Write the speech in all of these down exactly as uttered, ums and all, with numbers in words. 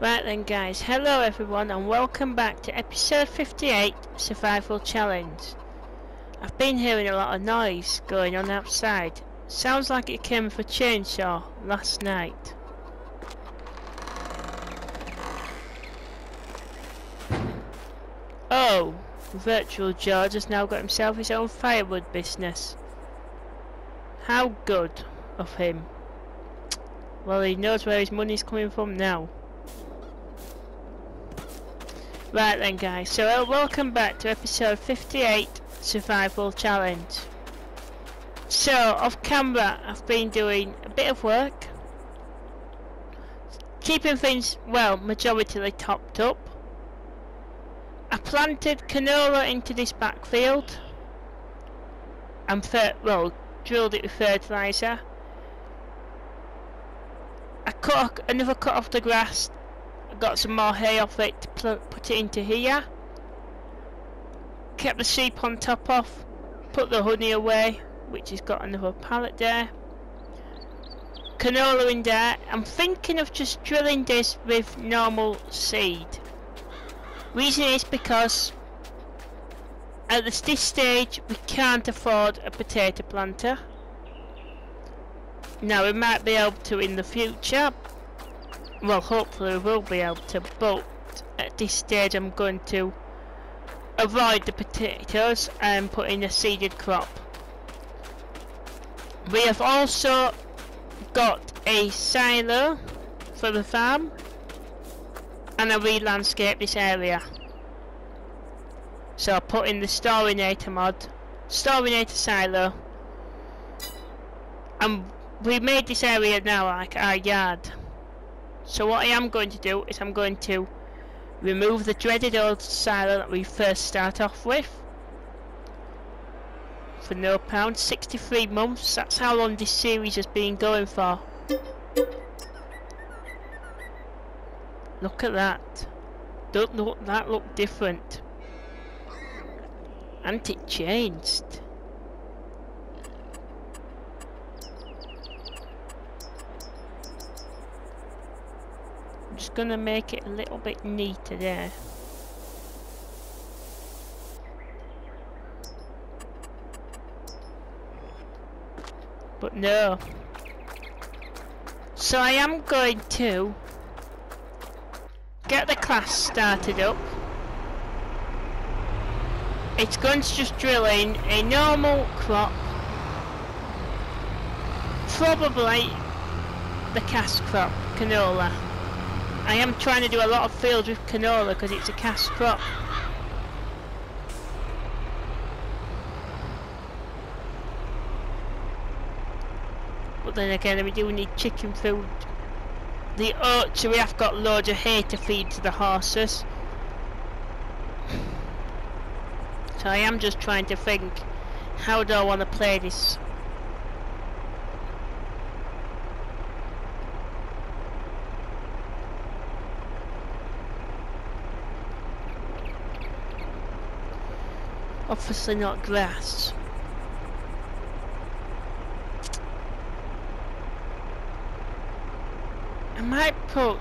Right then guys, hello everyone and welcome back to episode fifty-eight, Survival Challenge. I've been hearing a lot of noise going on outside. Sounds like it came with a chainsaw last night. Oh, Virtual George has now got himself his own firewood business. How good of him. Well, he knows where his money's coming from now. Right then guys, so uh, welcome back to episode fifty-eight, Survival Challenge. So, off camera I've been doing a bit of work, keeping things, well, majorly topped up. I planted canola into this backfield, and fer well, drilled it with fertiliser. I cut another cut off the grass, got some more hay off it to put it into here. Kept the sheep on top off, put the honey away, which has got another pallet there. Canola in there. I'm thinking of just drilling this with normal seed. Reason is because at this stage we can't afford a potato planter. Now we might be able to in the future. Well, hopefully we will be able to, but at this stage I'm going to avoid the potatoes and put in a seeded crop. We have also got a silo for the farm and I re-landscaped this area. So I put in the Stornator mod, Stornator silo, and we made this area now like our yard. So what I am going to do is I'm going to remove the dreaded old silo that we first start off with for no pound, sixty-three months, that's how long this series has been going for. Look at that, don't look, that looked different. And it changed. I'm just going to make it a little bit neater there. But no. So I am going to get the class started up. It's going to just drill in a normal crop. Probably the cash crop, canola. I am trying to do a lot of fields with canola because it's a cash crop. But then again, we do need chicken food. The oats, so we have got loads of hay to feed to the horses. So I am just trying to think, how do I want to play this? Obviously not grass. I might put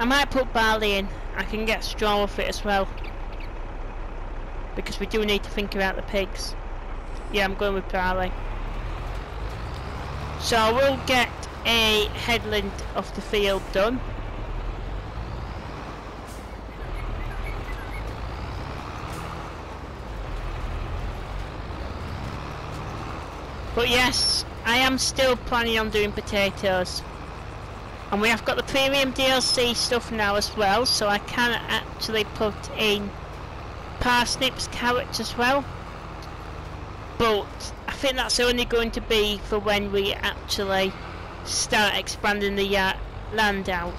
I might put barley in. I can get straw with it as well, because we do need to think about the pigs. Yeah, I'm going with barley. So I will get a headland of the field done. But yes, I am still planning on doing potatoes. And we have got the premium D L C stuff now as well, so I can actually put in parsnips, carrots as well. But I think that's only going to be for when we actually start expanding the uh, land out.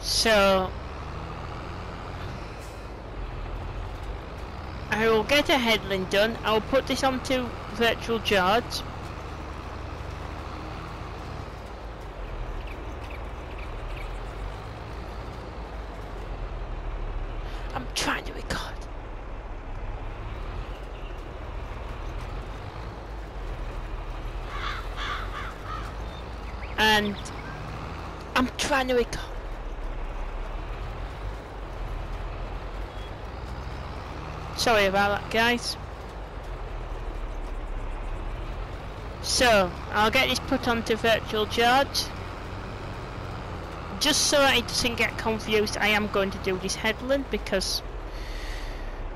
So I will get a headland done. I will put this onto Virtual George. I'm trying to record. and I'm trying to recover. Sorry about that, guys. So, I'll get this put onto Virtual George. Just so that it doesn't get confused, I am going to do this headland, because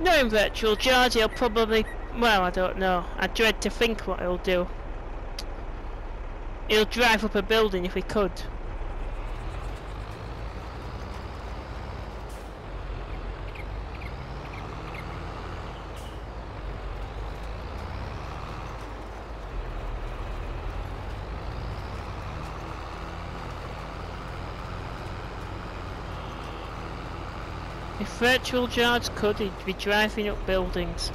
knowing Virtual George, he'll probably, well, I don't know. I dread to think what he'll do. He'll drive up a building if he could. If Virtual George could, he'd be driving up buildings.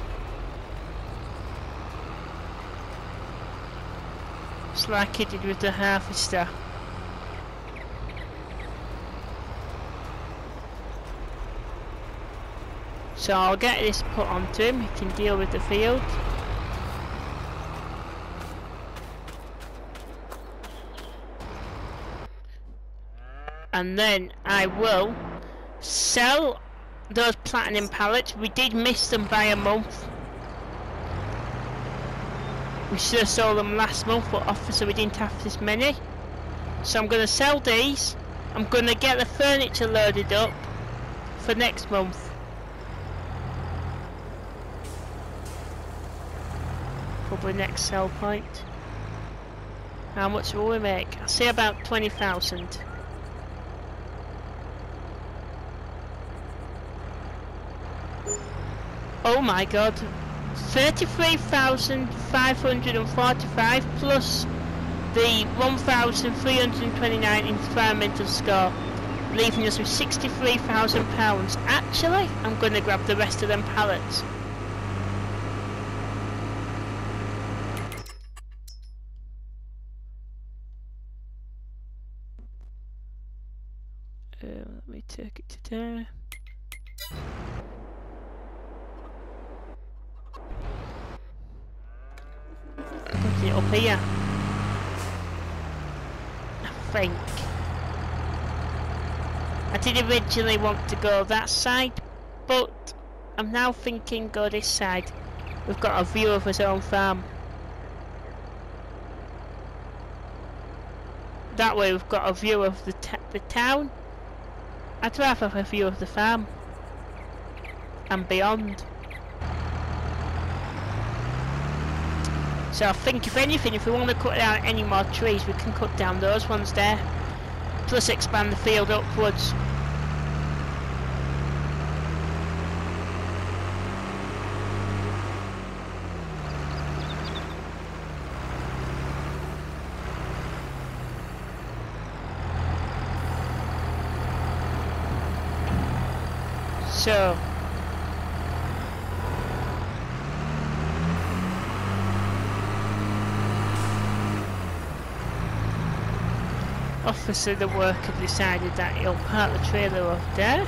It's like he did with the harvester. So I'll get this put onto him, he can deal with the field. And then I will sell those platinum pallets. We did miss them by a month. We should have sold them last month, but obviously we didn't have this many. So I'm going to sell these. I'm going to get the furniture loaded up for next month. Probably next sell point. How much will we make? I say about twenty thousand. Oh my god, thirty-three thousand five hundred forty-five plus the one thousand three hundred twenty-nine environmental score, leaving us with sixty-three thousand pounds. Actually, I'm going to grab the rest of them pallets. Uh, let me take it to there. Up here, I think. I did originally want to go that side, but I'm now thinking go this side. We've got a view of his own farm. That way we've got a view of the, t the town. I'd rather have a view of the farm and beyond. So I think if anything, if we want to cut down any more trees, we can cut down those ones there. Plus expand the field upwards. So obviously the worker decided that he'll park the trailer off there.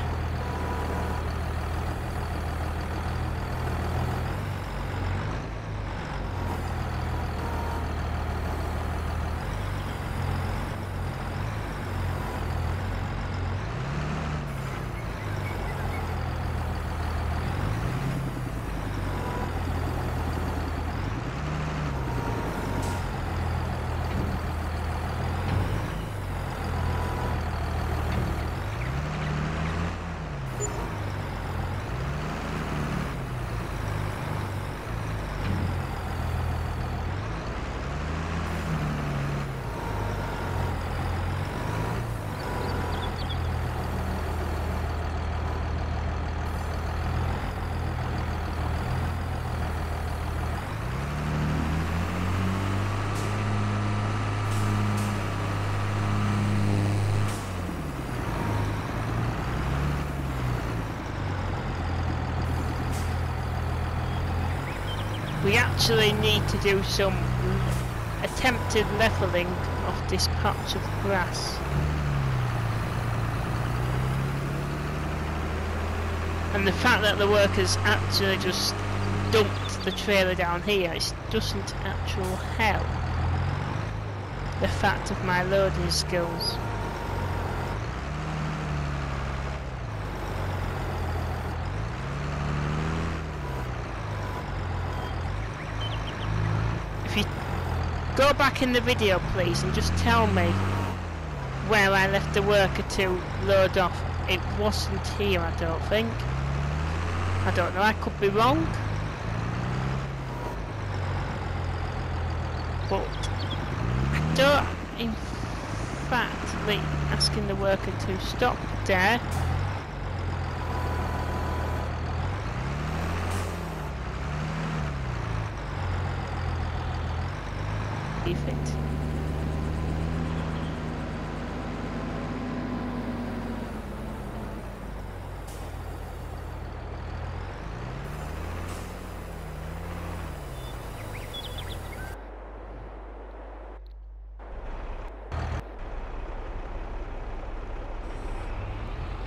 We actually need to do some attempted levelling of this patch of grass. And the fact that the workers actually just dumped the trailer down here, it doesn't actually help. the fact of my loading skills. If you go back in the video please and just tell me where I left the worker to load off. It wasn't here, I don't think. I don't know, I could be wrong. But I don't, in fact, be asking the worker to stop there. Leave it.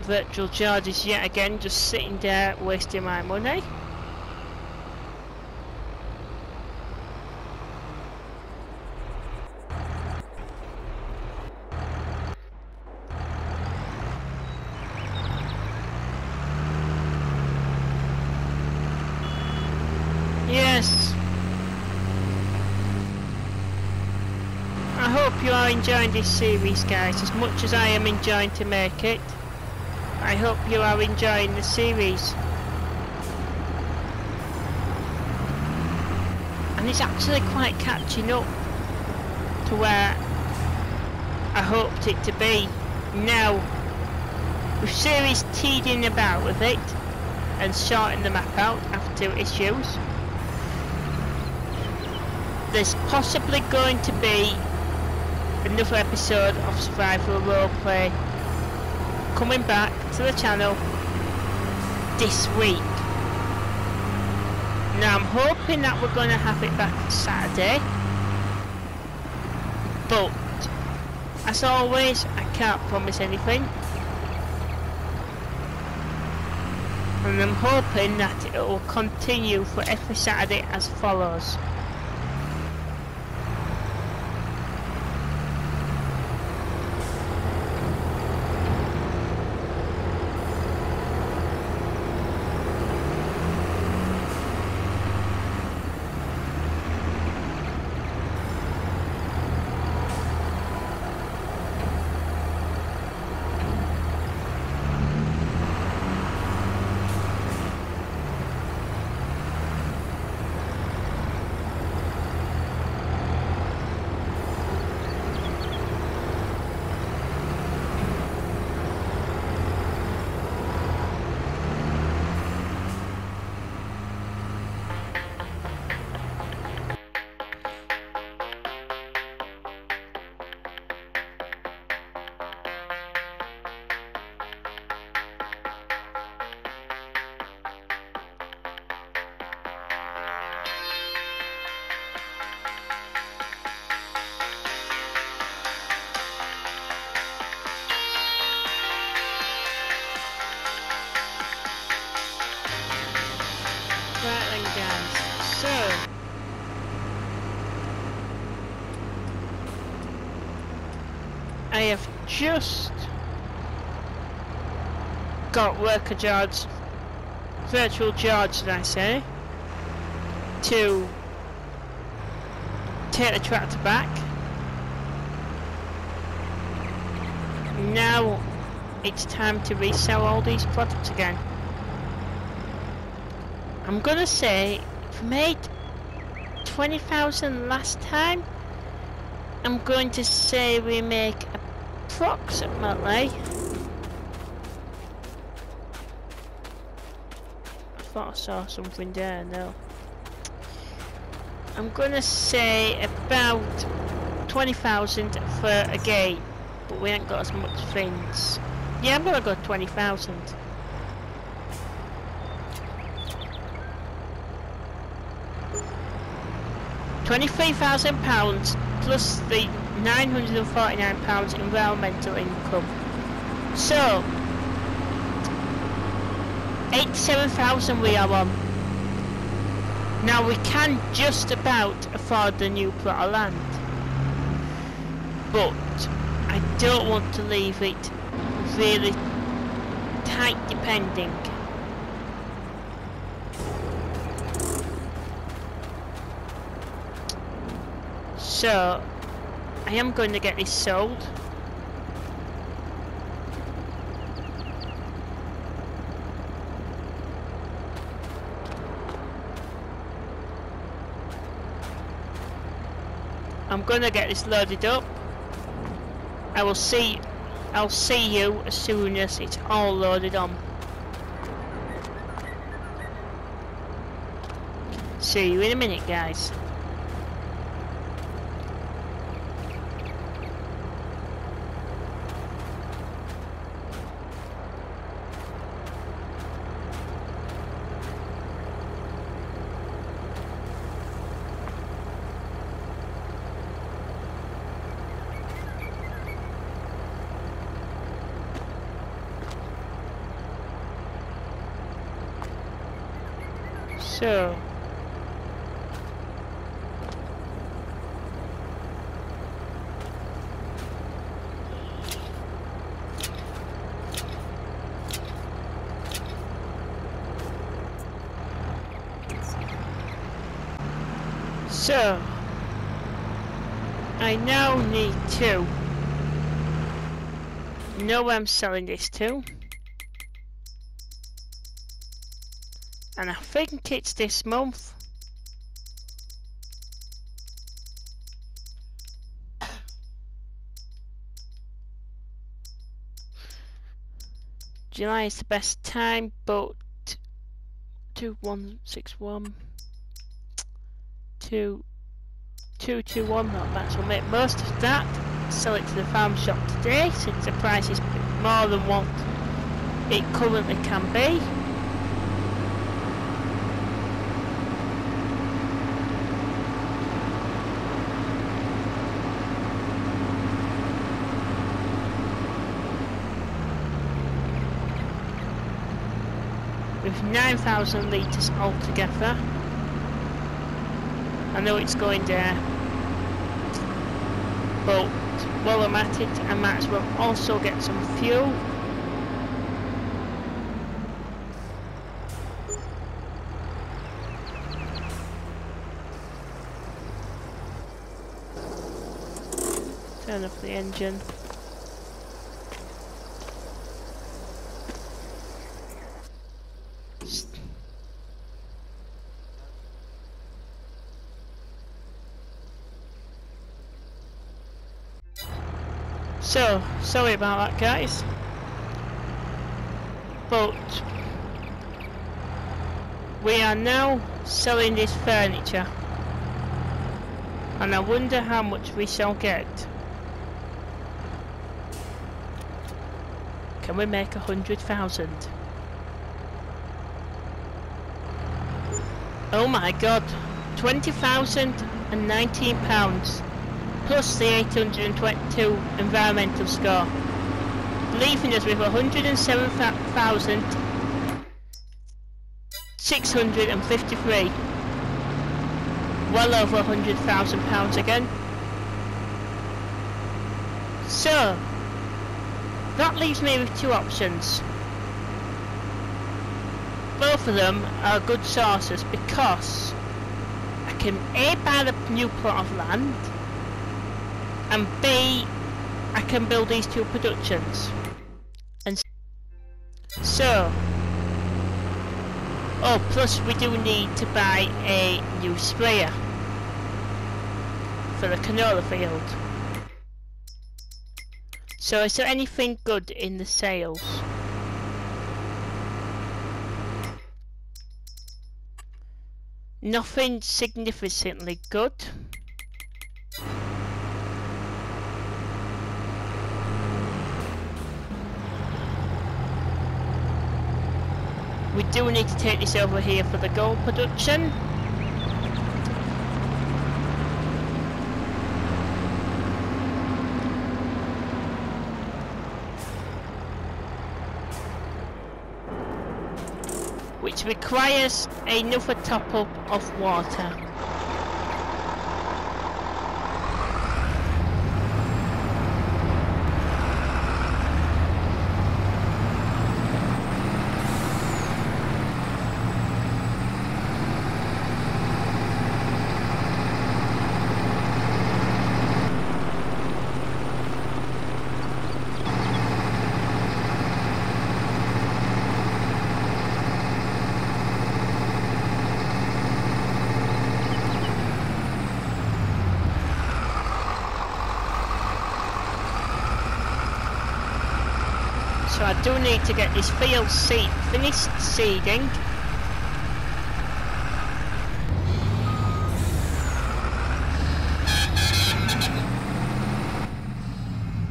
Virtual George is yet again just sitting there wasting my money. Yes, I hope you are enjoying this series guys as much as I am enjoying to make it. I hope you are enjoying the series. And it's actually quite catching up to where I hoped it to be. Now, with series teething about with it and sorting the map out after issues, there's possibly going to be another episode of Survival Roleplay coming back to the channel this week. Now I'm hoping that we're going to have it back on Saturday, but as always I can't promise anything, and I'm hoping that it will continue for every Saturday as follows. I have just got Worker George, Virtual George did I say, to take the tractor back. Now it's time to resell all these products again. I'm gonna say if I made twenty thousand last time, I'm going to say we make approximately, I thought I saw something there, no. I'm gonna say about twenty thousand for a gate, but we ain't got as much things. Yeah, I'm gonna go twenty thousand. twenty-three thousand pounds plus the nine hundred and forty-nine pounds environmental income. So, eighty-seven thousand we are on. Now we can just about afford the new plot of land. but I don't want to leave it really tight depending. So I am going to get this sold. I'm gonna get this loaded up. I will see I'll see you as soon as it's all loaded on. See you in a minute, guys. So So I now need to know where I'm selling this to. And I think it's this month. July is the best time, but two one six one two two two one, not bad. So we'll make most of that. Sell it to the farm shop today since the price is more than what it currently can be. nine thousand litres altogether. I know it's going there, but while I'm at it I might as well also get some fuel. Turn off the engine. So, sorry about that, guys, but we are now selling this furniture, and I wonder how much we shall get. Can we make a hundred thousand? Oh my god, twenty thousand and nineteen pounds. Plus the eight hundred twenty-two environmental score, leaving us with one hundred seven thousand six hundred fifty-three, well over one hundred thousand pounds again. So that leaves me with two options. Both of them are good sources because I can A, buy the new plot of land, and B, I can build these two productions. And so, oh, plus we do need to buy a new sprayer for the canola field. So is there anything good in the sales? Nothing significantly good. We do need to take this over here for the gold production. Which requires another top up of water. so I do need to get this field seed finished seeding.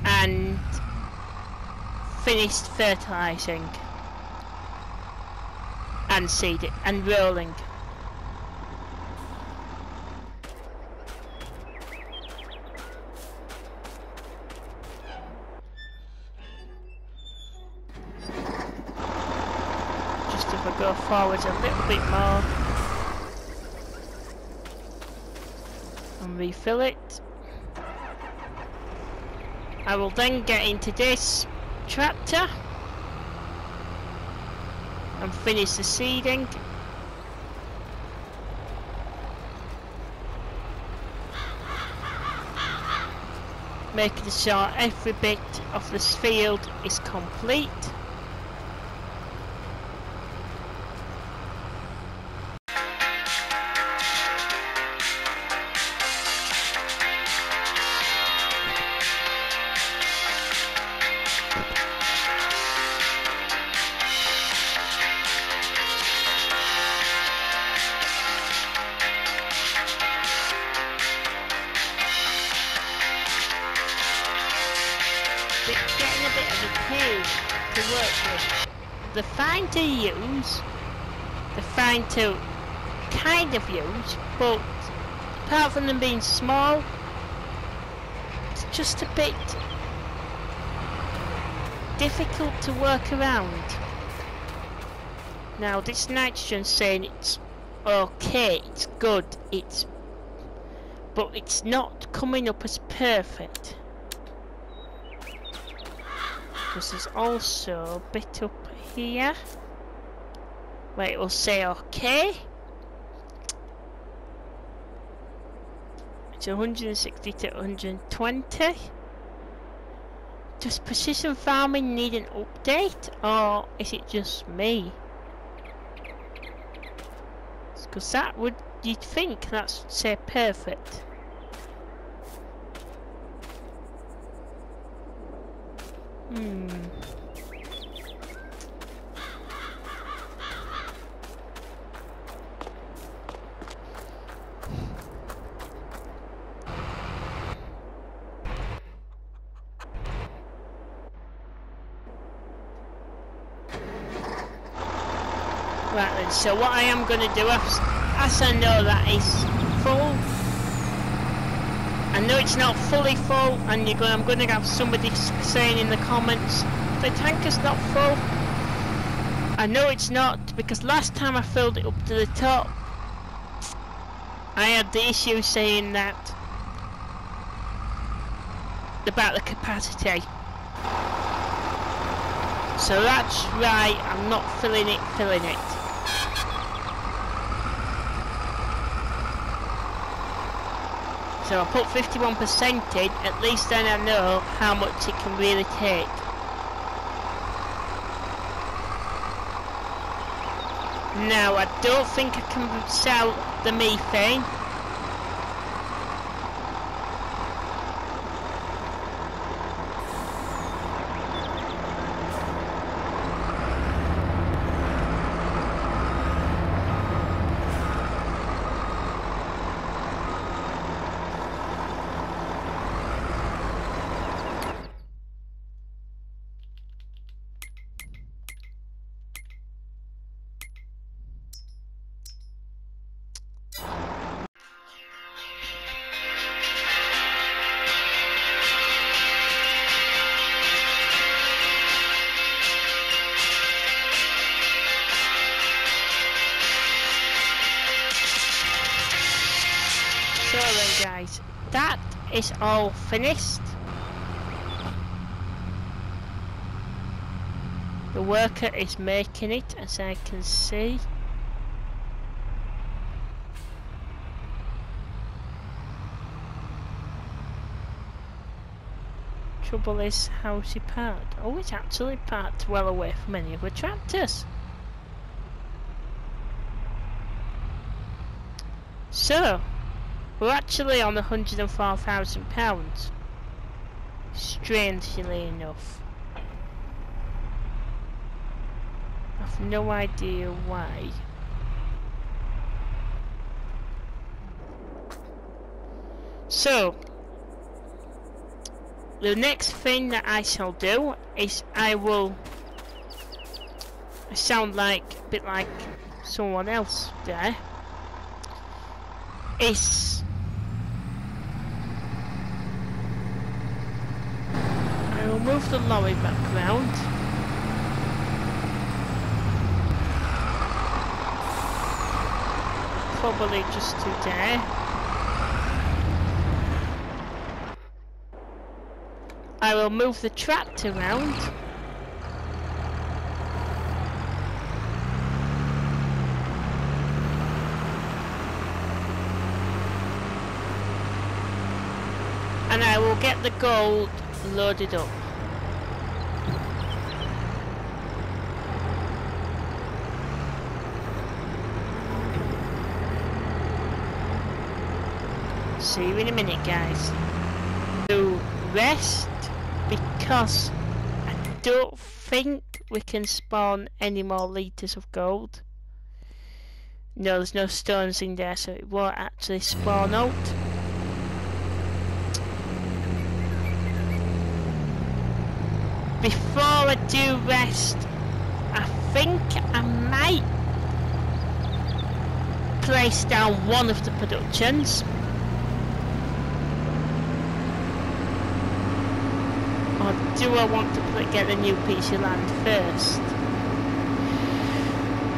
And finished fertilising. And seeding and rolling. Forwards a little bit more and refill it. I will then get into this tractor and finish the seeding. Making sure every bit of this field is complete. To use, the fine to kind of use, but apart from them being small, it's just a bit difficult to work around. Now this nitrogen's saying it's okay, it's good, it's, but it's not coming up as perfect because there's also a bit up here where it will say okay. It's one sixty to one twenty. Does precision farming need an update, or is it just me? Because that would, you'd think that's say perfect. Hmm. So what I am going to do, as I know that is full, I know it's not fully full, and you're going, I'm going to have somebody saying in the comments, the tank is not full. I know it's not, because last time I filled it up to the top, I had the issue saying that, about the capacity. So that's right, I'm not filling it, filling it. So I put fifty-one percent in, at least then I know how much it can really take. Now I don't think I can sell the methane. It's all finished. The worker is making it, as I can see. Trouble is, how's he parked? Oh, it's actually parked well away from any of the tractors. So we're actually on one hundred and four thousand pounds, strangely enough. No idea why. So, the next thing that I shall do is I will I sound like a bit like someone else there. Is I will move the lorry back round. Probably just to there. I will move the tractor round. And I will get the gold loaded up. See you in a minute, guys. To rest, because I don't think we can spawn any more litres of gold. No, there's no stones in there, so it won't actually spawn out. Before I do rest, I think I might place down one of the productions. Or do I want to get a new piece of land first?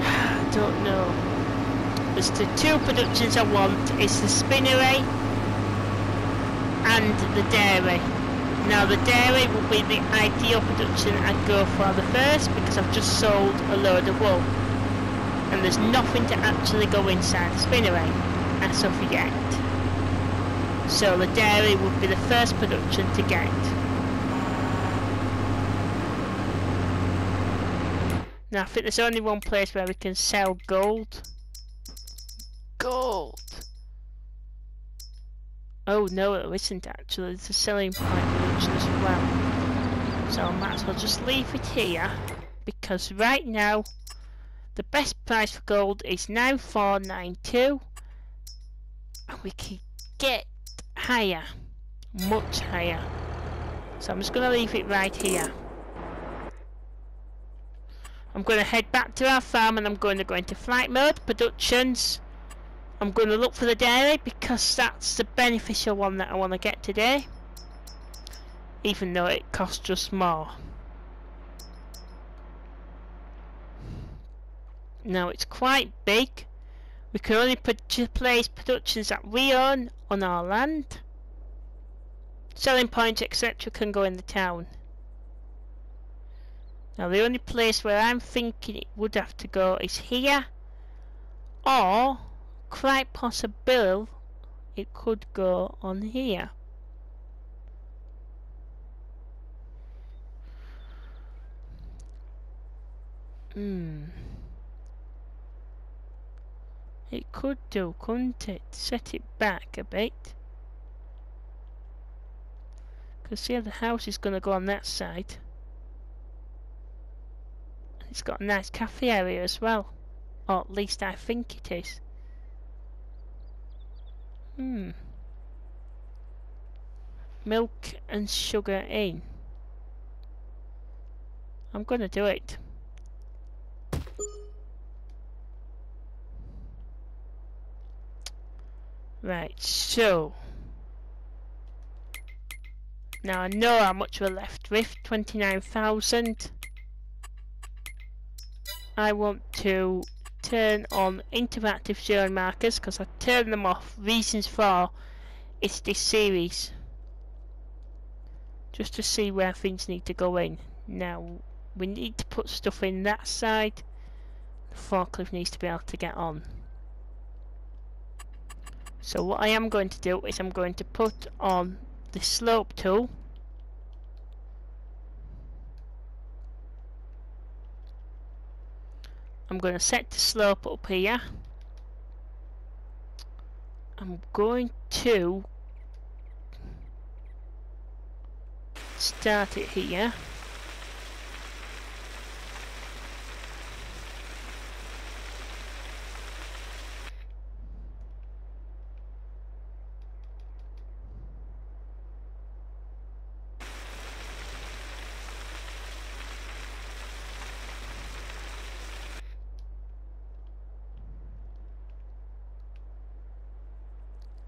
I don't know. There's the two productions I want. It's the spinnery and the dairy. Now the dairy will be the ideal production I'd go for the first, because I've just sold a load of wool. And there's nothing to actually go inside the spinnery as of yet. So the dairy would be the first production to get. Now I think there's only one place where we can sell gold. Gold! Oh no, it isn't actually. It's a selling point production as well. So I might as well just leave it here, because right now the best price for gold is nine four nine two, and we can get higher. Much higher. So I'm just going to leave it right here. I'm going to head back to our farm and I'm going to go into flight mode, productions. I'm going to look for the dairy because that's the beneficial one that I want to get today. Even though it costs us more. Now it's quite big. We can only place productions that we own on our land. Selling points et cetera can go in the town. Now the only place where I'm thinking it would have to go is here, or quite possible it could go on here. Hmm. It could do, couldn't it? Set it back a bit. Because yeah, the house is going to go on that side. It's got a nice cafe area as well, or at least I think it is. Hmm. Milk and Sugar Inn. I'm gonna do it. Right, so now I know how much we're left with, twenty-nine thousand. I want to turn on interactive zone markers, because I turned them off. Reasons for it's this series, just to see where things need to go in. Now we need to put stuff in that side. The forklift needs to be able to get on. So what I am going to do is I'm going to put on the slope tool. I'm going to set the slope up here. I'm going to start it here.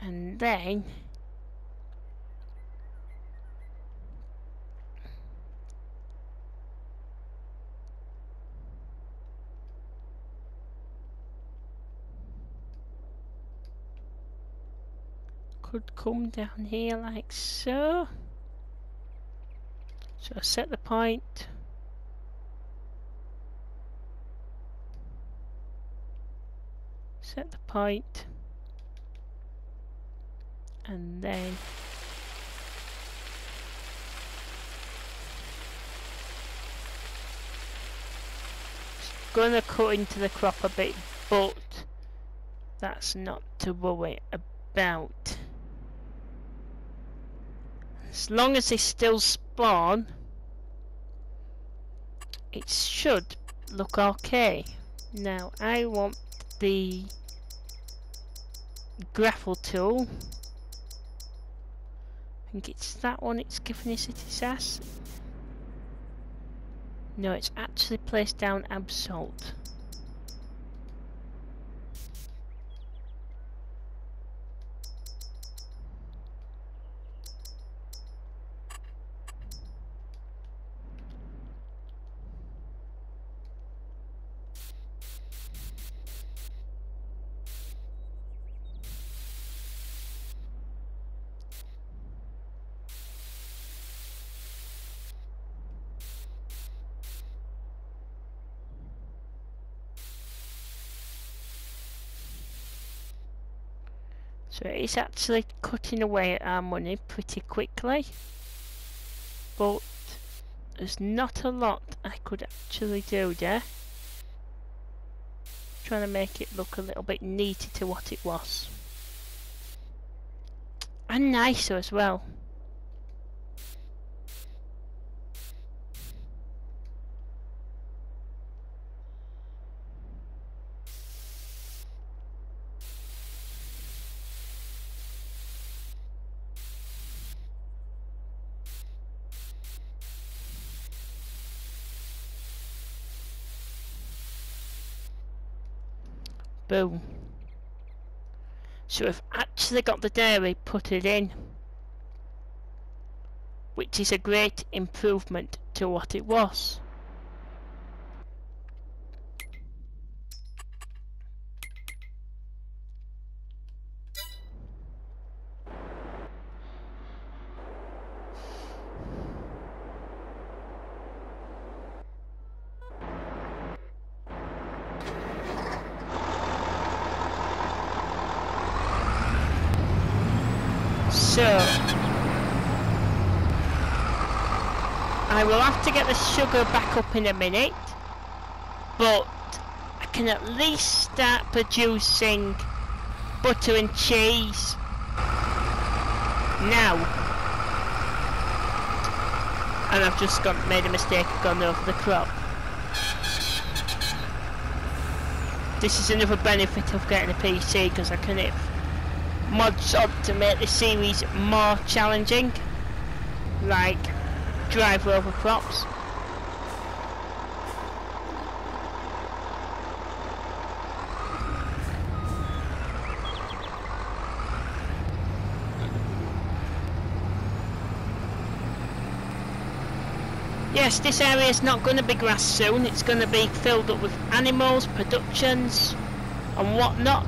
and then could come down here like so. So set the point. Set the point. And then it's gonna cut into the crop a bit, but that's not to worry about. As long as they still spawn, it should look okay. Now I want the grapple tool. I think it's that one it's giving us its ass. No, it's actually placed down absolute. So it's actually cutting away at our money pretty quickly, but there's not a lot I could actually do there. I'm trying to make it look a little bit neater to what it was, and nicer as well. Boom. So we've actually got the dairy putted in, which is a great improvement to what it was. So, I will have to get the sugar back up in a minute, but I can at least start producing butter and cheese now. And I've just got, made a mistake and gone over the crop. This is another benefit of getting a P C, because I can it mods up to make the series more challenging, like drive over crops. Yes, this area is not going to be grass soon. It's going to be filled up with animals, productions and whatnot.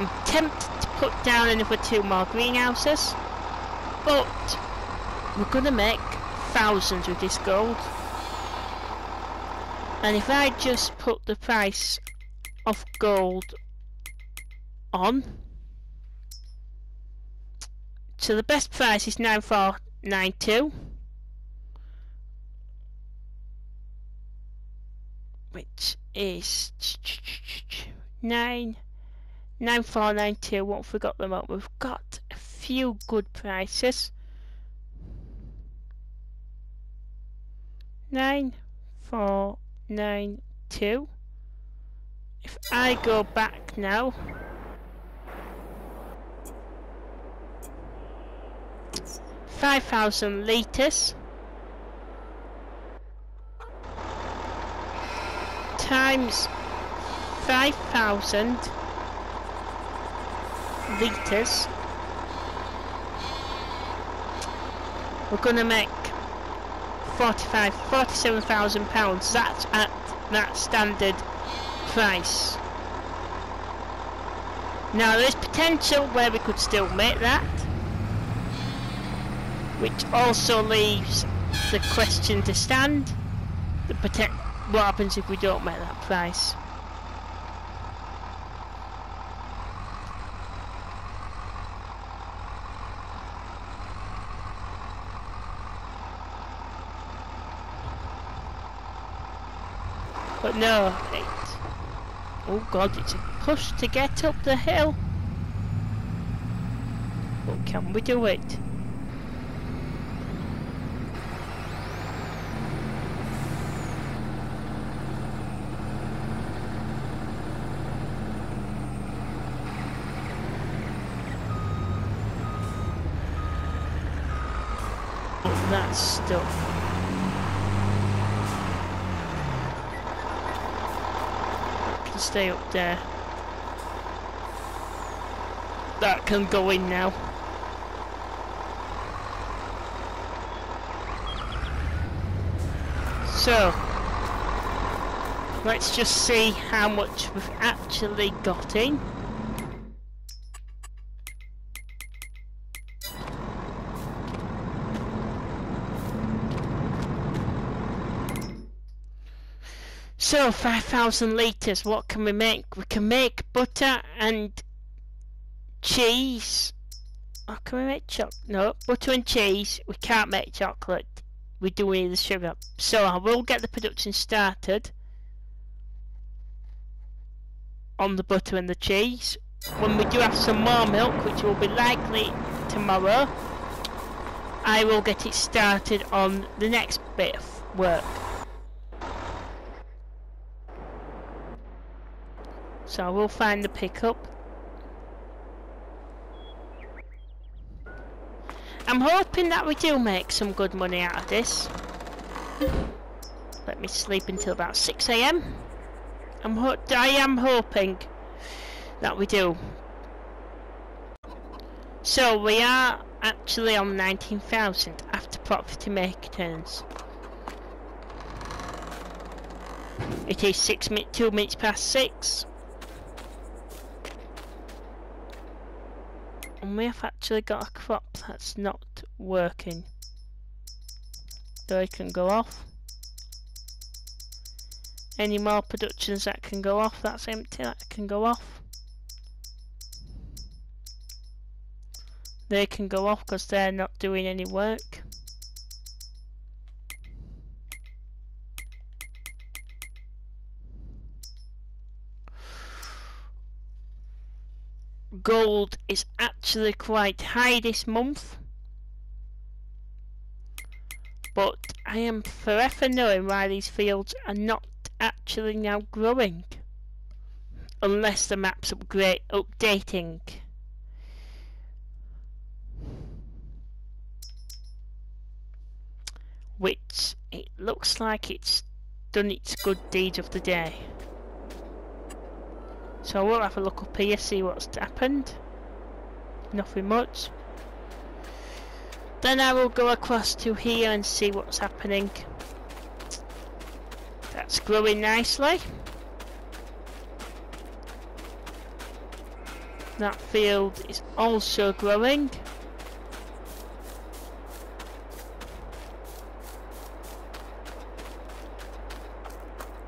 I'm tempted to put down another two more greenhouses, but we're going to make thousands with this gold. And if I just put the price of gold on, so the best price is nine four nine two, which is nine. nine four nine two, won't forget them up. We've got a few good prices. nine four nine two. If I go back now, five thousand litres times five thousand liters. We're gonna make forty-five, forty-seven thousand pounds. That's at that standard price. Now there's potential where we could still make that, which also leaves the question to stand: the protect. What happens if we don't make that price? But no, it, oh god, it's a push to get up the hill. But can we do it? But that's stuck. Stay up there. That can go in now. So let's just see how much we've actually got in. So five thousand litres, what can we make? We can make butter and cheese. Oh, can we make chocolate? No, butter and cheese. We can't make chocolate. We do need the sugar. So I will get the production started on the butter and the cheese. When we do have some more milk, which will be likely tomorrow, I will get it started on the next bit of work. So I will find the pickup. I'm hoping that we do make some good money out of this. Let me sleep until about six A M. I'm ho I am hoping that we do. So we are actually on nineteen thousand after property maintenance. It is six mi two minutes past six. And we have actually got a crop that's not working. So it can go off. Any more productions that can go off? That's empty, that can go off. They can go off because they're not doing any work. Gold is actually quite high this month, but I am forever knowing why these fields are not actually now growing, unless the map's upgrade updating. Which it looks like it's done its good deed of the day. So we'll have a look up here, see what's happened. Nothing much. Then I will go across to here and see what's happening. That's growing nicely. That field is also growing.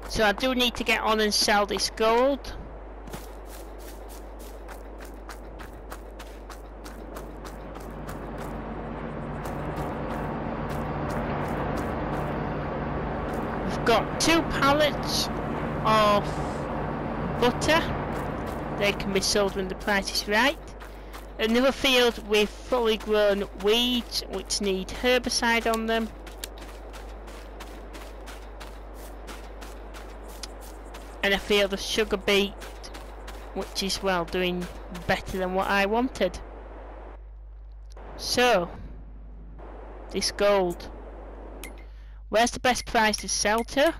So I do need to get on and sell this gold. Got two pallets of butter. They can be sold when the price is right. Another field with fully grown weeds which need herbicide on them. And a field of sugar beet which is, well, doing better than what I wanted. So this gold, where's the best price to sell to?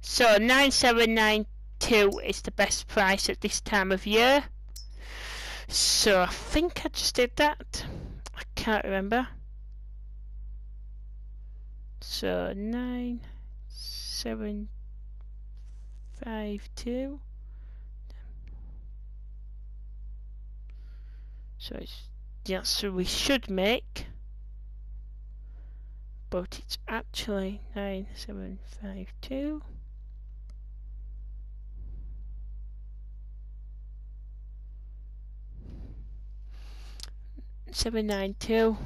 So nine seven nine two two is the best price at this time of year. So I think I just did that. I can't remember. So nine, seven, five, two. So it's the answer we should make, but it's actually nine, seven, five, two. seven nine two.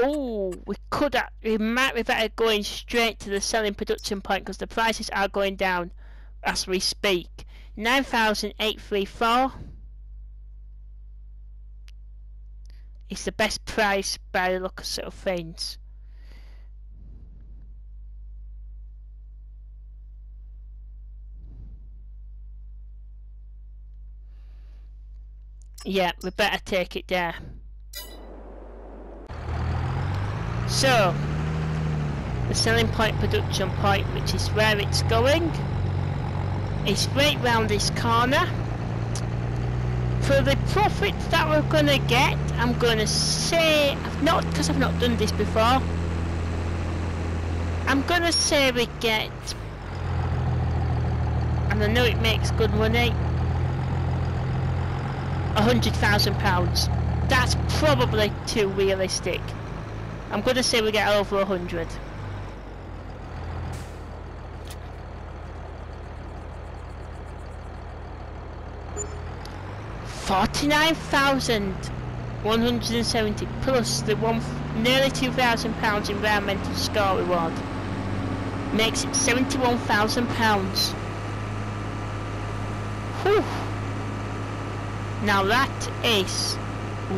Oh, we could have, we might be better going straight to the selling production point because the prices are going down as we speak. nine thousand eight hundred thirty-four is the best price by the look of sort of things. Yeah, we better take it there. So, the selling point, production point, which is where it's going, is right round this corner. For the profit that we're going to get, I'm going to say, I've not, because I've not done this before, I'm going to say we get, and I know it makes good money, a hundred thousand pounds. That's probably too realistic. I'm gonna say we get over a hundred. forty-nine thousand one hundred seventy plus the one nearly two thousand pounds environmental score reward makes it seventy-one thousand pounds. Whew. Now that is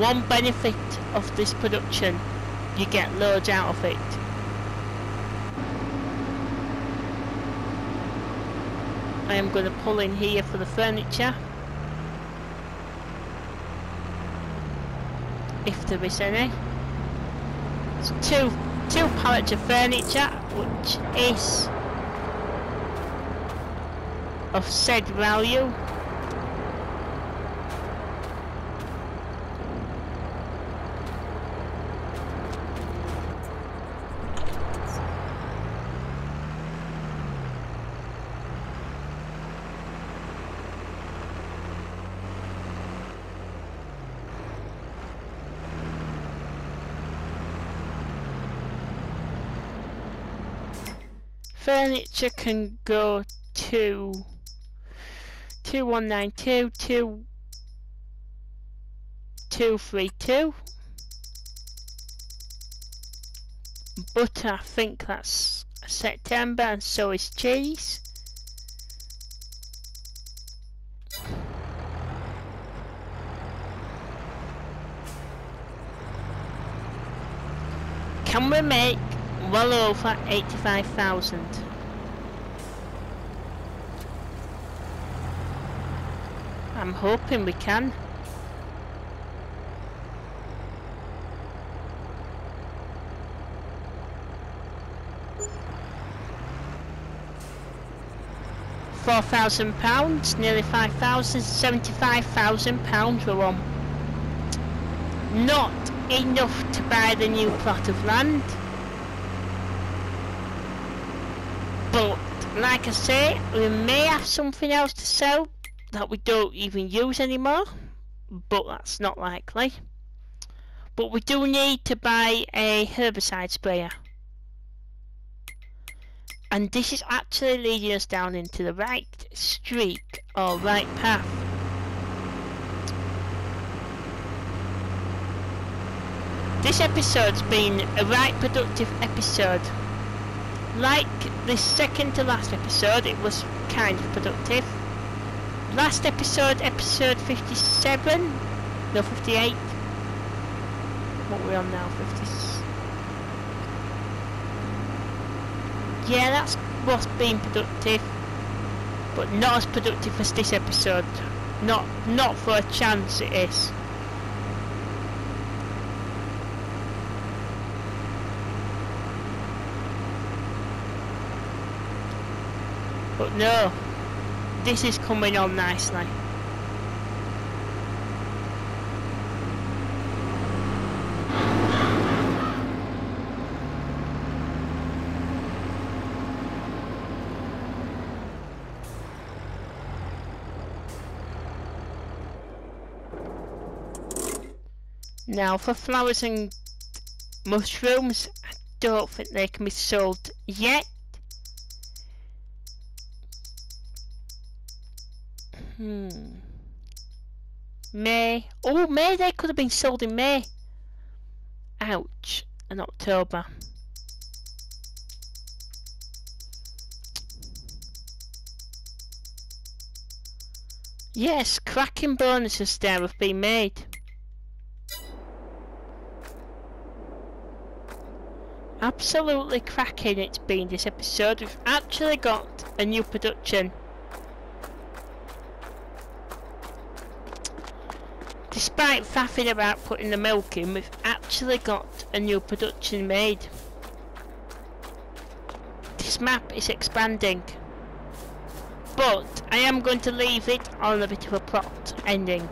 one benefit of this production. You get loads out of it. I am going to pull in here for the furniture, if there is any. It's two, two pallets of furniture, which is of said value. Furniture can go to two one nine two, two two three two, but I think that's September and so is cheese. Can we make well over eighty-five thousand? I'm hoping we can. four thousand pounds, nearly five thousand, seventy-five thousand pounds we're on. Not enough to buy the new plot of land. But, like I say, we may have something else to sell that we don't even use anymore, but that's not likely. But we do need to buy a herbicide sprayer. And this is actually leading us down into the right streak, or right path. This episode's been a right productive episode. Like the second to last episode, it was kind of productive. Last episode, episode fifty-seven, no fifty-eight. What are we on now? fifty. Yeah, that's what's been productive, but not as productive as this episode. Not, not for a chance, it is. But no, this is coming on nicely. Now for flowers and mushrooms, I don't think they can be sold yet. Hmm. May. Oh, May, they could have been sold in May. Ouch. And October. Yes, cracking bonuses there have been made. Absolutely cracking it's been this episode. We've actually got a new production. Despite faffing about putting the milk in, we've actually got a new production made. This map is expanding. But I am going to leave it on a bit of a plot ending.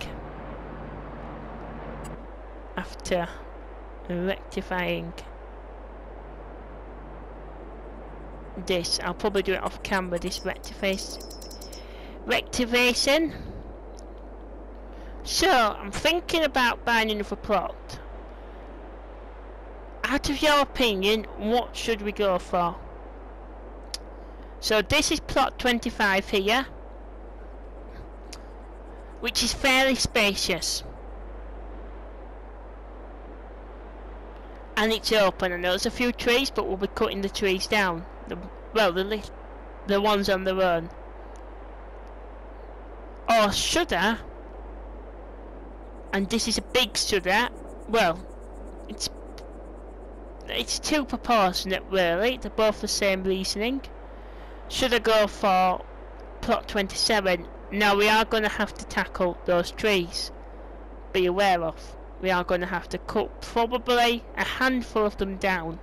After rectifying this, I'll probably do it off camera, this rectification. So I'm thinking about buying another plot. Out of your opinion, what should we go for? So this is plot twenty-five here, which is fairly spacious, and it's open. I know there's a few trees, but we'll be cutting the trees down. The, well, the li the ones on their own. Or should I? And this is a big should I? Well, it's it's too proportionate really. They're both the same reasoning. Should I go for plot twenty-seven? Now we are going to have to tackle those trees. Be aware of. We are going to have to cut probably a handful of them down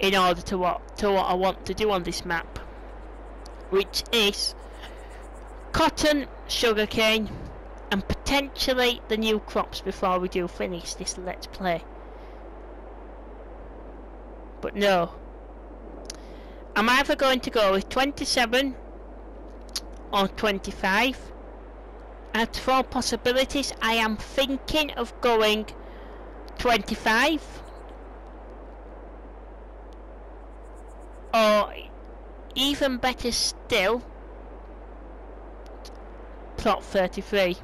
in order to what to what I want to do on this map, which is cotton, sugarcane, and potentially the new crops before we do finish this let's play. But no, I'm either going to go with twenty-seven or twenty-five. At four possibilities, I am thinking of going twenty-five, or even better still, plot thirty-three,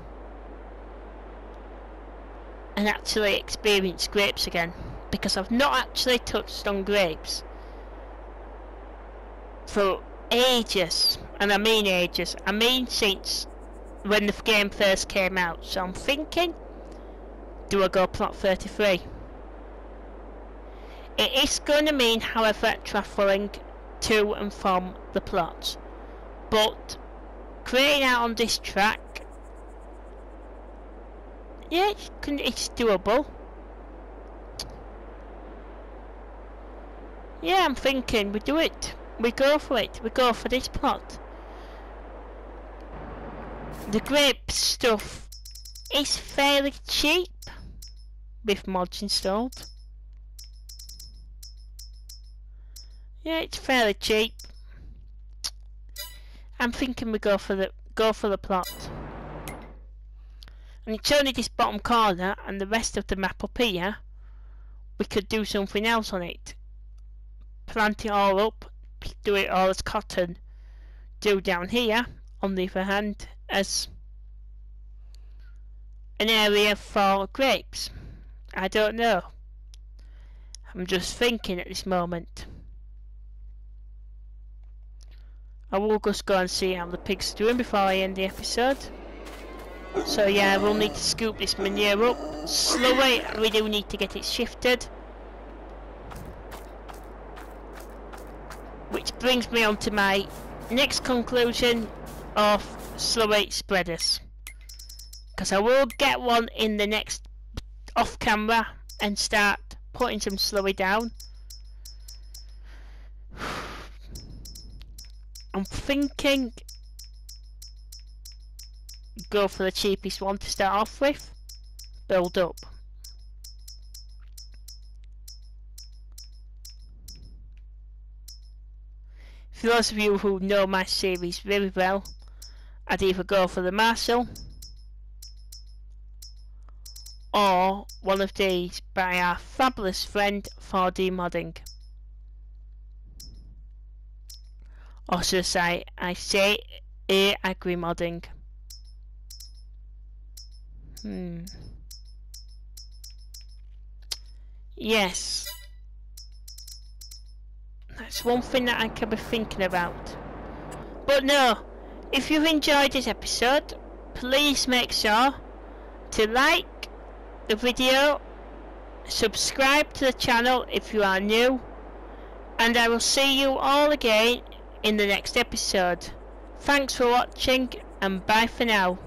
and actually experience grapes again, because I've not actually touched on grapes for ages, and I mean ages, I mean since when the game first came out. So I'm thinking, do I go plot thirty-three? It is going to mean, however, travelling to and from the plots, but creating out on this track, yeah, it's, it's doable. Yeah, I'm thinking we do it, we go for it, we go for this plot. The grape stuff is fairly cheap with mods installed. Yeah, it's fairly cheap. I'm thinking we go for the go for the plot. And it's only this bottom corner and the rest of the map up here. We could do something else on it. Plant it all up, do it all as cotton. Do down here, on the other hand, as an area for grapes. I don't know, I'm just thinking at this moment. I will just go and see how the pigs are doing before I end the episode. So yeah, we'll need to scoop this manure up slowly. We do need to get it shifted, which brings me on to my next conclusion of slurry spreaders, because I will get one in the next off camera and start putting some slurry down. I'm thinking go for the cheapest one to start off with, build up. For those of you who know my series very well, I'd either go for the Marcel or one of these by our fabulous friend four D Modding. Or should I, I say Agri Modding. Hmm. Yes. That's one thing that I could be thinking about. But no, if you've enjoyed this episode, please make sure to like the video, subscribe to the channel if you are new, and I will see you all again in the next episode. Thanks for watching and bye for now.